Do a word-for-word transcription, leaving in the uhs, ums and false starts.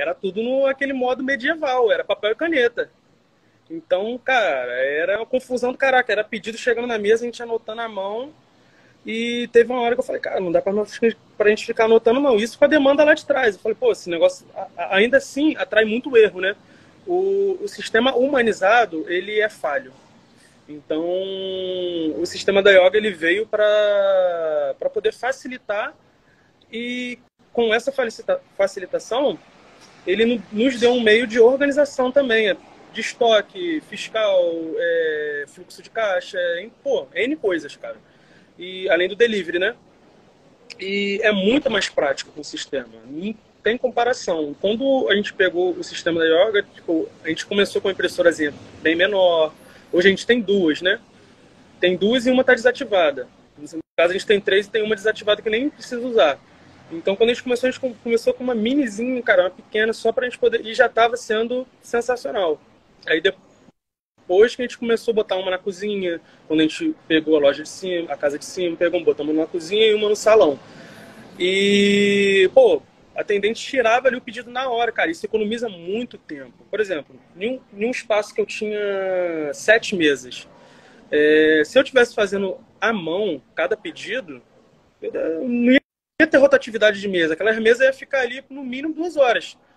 era tudo no aquele modo medieval, era papel e caneta. Então, cara, era uma confusão do caraca, era pedido chegando na mesa, a gente anotando a mão, e teve uma hora que eu falei, cara, não dá pra, pra gente ficar anotando não, isso com a demanda lá de trás. Eu falei, pô, esse negócio, ainda assim, atrai muito erro, né? O, o sistema humanizado, ele é falho. Então, o sistema da yoga, ele veio pra, pra poder facilitar, e com essa facilitação, ele nos deu um meio de organização também, de estoque, fiscal, é, fluxo de caixa, é, pô, N coisas, cara. E além do delivery, né? E é muito mais prático com o sistema. Não tem comparação. Quando a gente pegou o sistema da yoga, tipo, a gente começou com uma impressorazinha bem menor. Hoje a gente tem duas, né? Tem duas e uma tá desativada. No caso, a gente tem três e tem uma desativada que nem precisa usar. Então, quando a gente começou, a gente começou com uma minizinha, cara, uma pequena, só pra gente poder... E já tava sendo sensacional. Aí depois que a gente começou a botar uma na cozinha, quando a gente pegou a loja de cima, a casa de cima, pegou, botamos uma na cozinha e uma no salão. E, pô, a atendente tirava ali o pedido na hora, cara. Isso economiza muito tempo. Por exemplo, em um, em um espaço que eu tinha sete mesas, é, se eu estivesse fazendo à mão cada pedido, eu não ia ter rotatividade de mesa. Aquelas mesas ia ficar ali no mínimo duas horas.